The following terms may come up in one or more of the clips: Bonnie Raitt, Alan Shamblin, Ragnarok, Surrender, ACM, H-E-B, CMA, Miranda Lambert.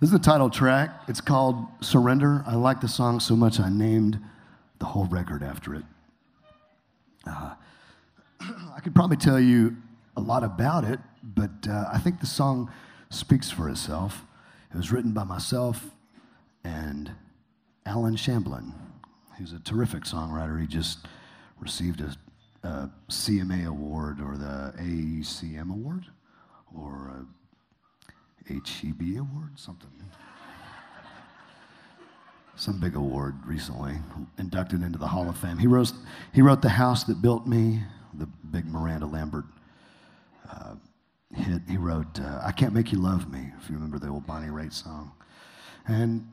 This is the title track. It's called Surrender. I like the song so much I named the whole record after it. I could probably tell you a lot about it, but I think the song speaks for itself. It was written by myself and Alan Shamblin, who's a terrific songwriter. He just received a CMA award, or the ACM award, or a H-E-B award, something. Some big award recently, inducted into the Hall of Fame. He wrote The House That Built Me, the big Miranda Lambert hit. He wrote I Can't Make You Love Me, if you remember the old Bonnie Raitt song. And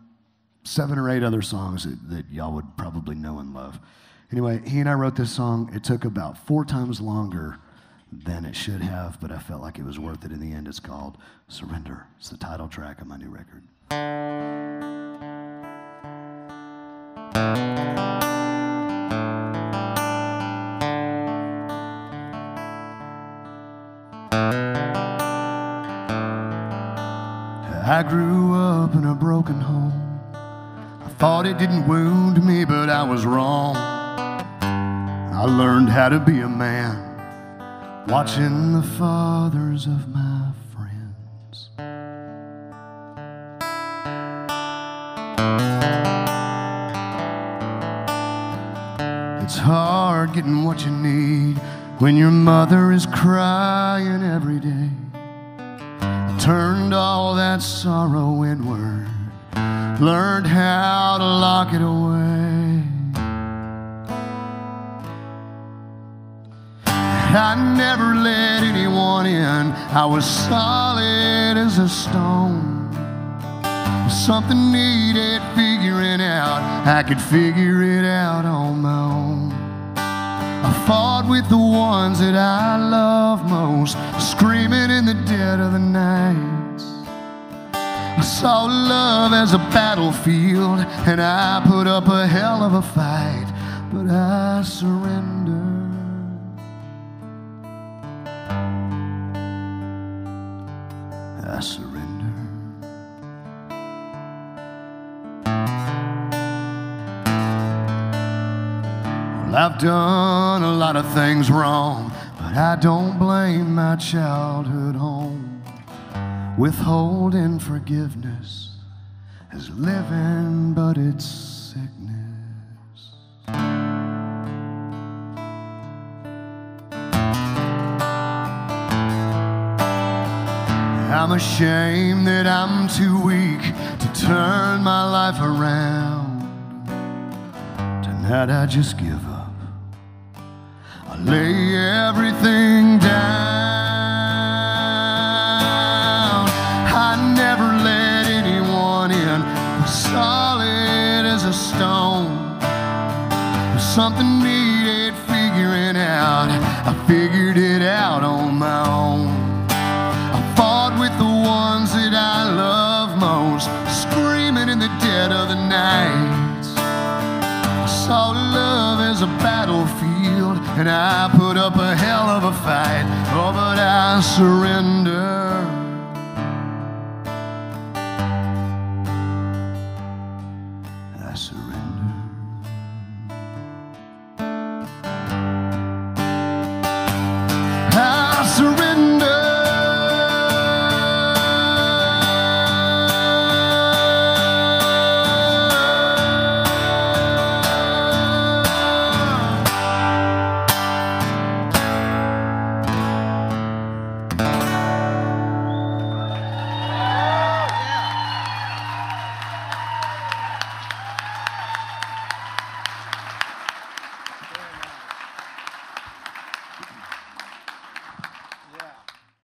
7 or 8 other songs that y'all would probably know and love. Anyway, he and I wrote this song. It took about 4 times longer than it should have, but I felt like it was worth it in the end. It's called Surrender. It's the title track of my new record. I grew up in a broken home. I thought it didn't wound me, but I was wrong. I learned how to be a man, watching the fathers of my friends. It's hard getting what you need when your mother is crying every day. I turned all that sorrow inward, learned how to lock it away. I never let anyone in. I was solid as a stone. If something needed figuring out, I could figure it out on my own. I fought with the ones that I love most, screaming in the dead of the night. I saw love as a battlefield, and I put up a hell of a fight, but I surrender. I surrender. I've done a lot of things wrong, but I don't blame my childhood home. Withholding forgiveness is living, but it's sickness. I'm ashamed that I'm too weak to turn my life around. Tonight I just give up. Lay everything down. I never let anyone in. I'm solid as a stone. If something needed figuring out, I figured it out on my own. I fought with the ones that I love most, screaming in the dead of the night. I saw love as a battlefield, and I put up a hell of a fight. Oh, but I surrender.